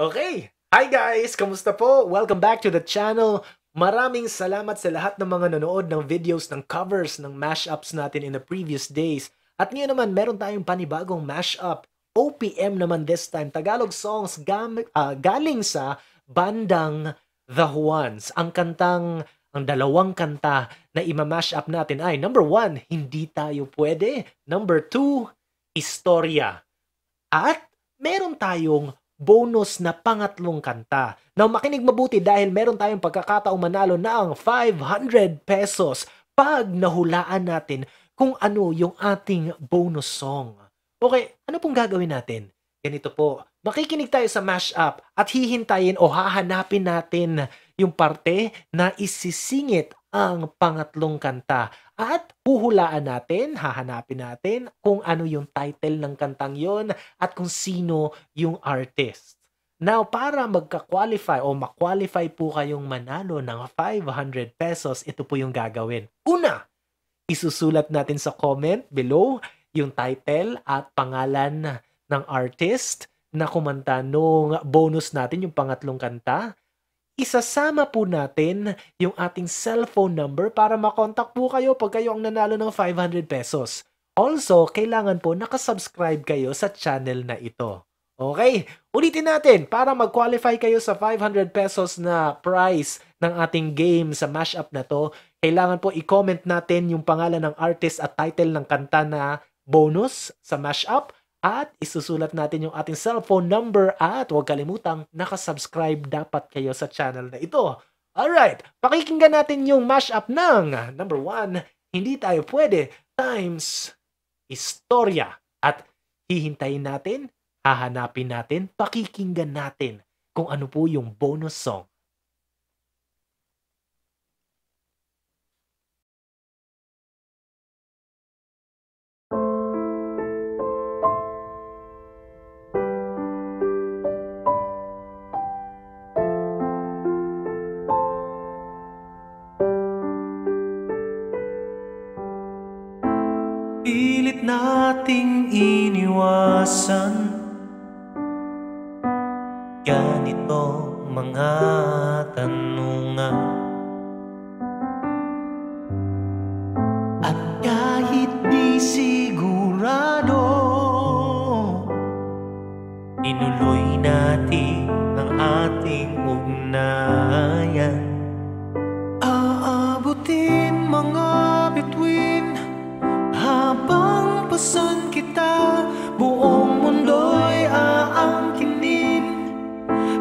Okay! Hi guys! Kamusta po? Welcome back to the channel! Maraming salamat sa lahat ng mga nanood ng videos, ng covers, ng mashups natin in the previous days. At ngayon naman, meron tayong panibagong mashup. OPM naman this time. Tagalog songs galing sa bandang The Juans. Ang dalawang kanta na ima-mashup natin ay number 1, Hindi Tayo Pwede. Number 2, Istorya. At meron tayong bonus na pangatlong kanta. Now, makinig mabuti dahil meron tayong pagkakataong manalo ng 500 pesos pag nahulaan natin kung ano yung ating bonus song. Okay, ano pong gagawin natin? Ganito po, makikinig tayo sa mashup at hihintayin o hahanapin natin yung parte na isisingit ang pangatlong kanta. At huhulaan natin, hahanapin natin kung ano yung title ng kantang yon at kung sino yung artist. Now, para magka-qualify o ma-qualify po kayong manalo ng 500 pesos, ito po yung gagawin. Una, isusulat natin sa comment below yung title at pangalan ng artist na kumanta nung bonus natin, yung pangatlong kanta. Isasama po natin yung ating cellphone number para makontak po kayo pag kayo ang nanalo ng 500 pesos. Also, kailangan po nakasubscribe kayo sa channel na ito. Okay, ulitin natin para mag-qualify kayo sa 500 pesos na prize ng ating game sa mashup na to. Kailangan po i-comment natin yung pangalan ng artist at title ng kanta na bonus sa mashup. At isusulat natin yung ating cellphone number at huwag kalimutang nakasubscribe dapat kayo sa channel na ito. Alright, pakikinggan natin yung mashup ng number 1, Hindi Tayo Pwede, times Istorya. At hihintayin natin, hahanapin natin, pakikinggan natin kung ano po yung bonus song. Pilit nating iniwasan ganito mga tanungan, at kahit di sigurado tinuloy natin ang ating ugnayan. Aabutin mga bituin habang pasan kita, buong mundo'y aangkinin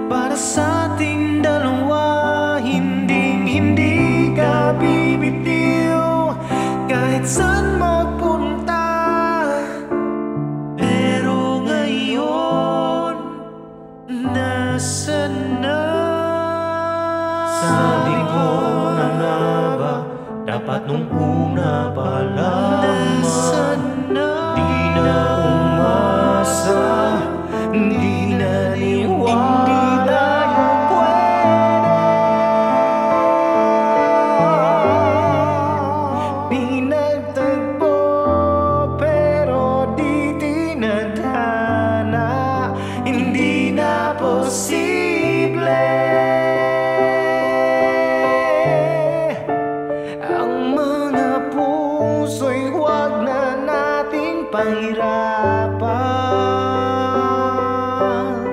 para sa ating dalawa. Hindi ka bibitiw kahit saan magpunta. Pero ngayon, nasaan na? Sabi ko na nga ba, dapat nung una pa lang.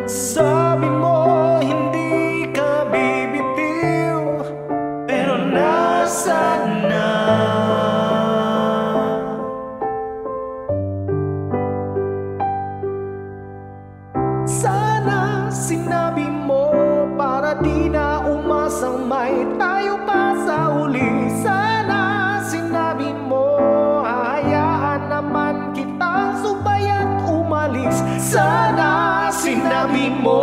Sabi mo hindi ka bibitiw, pero nasaan na? Sana sinabi mo para di na umasang may tayo pa sa uli. Sana sinabi mo hahayaan naman kitang subayat umalis. Sana sinabi mo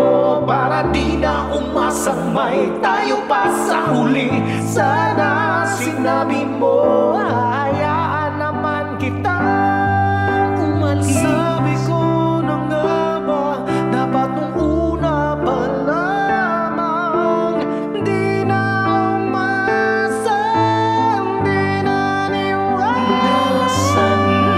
para di na umasang may tayo pa sa huli. Sana sinabi mo hayaan naman kita umalis. Sabi ko na nga ba, dapat nung una pa lamang di na umasang, di na niwasan na. Yes.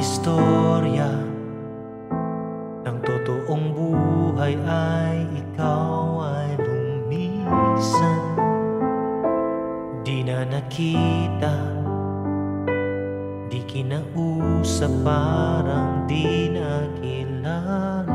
istorya ng totoong buhay ay ikaw ay lumisan. Di na nakita, di kinausap, parang di na kilala.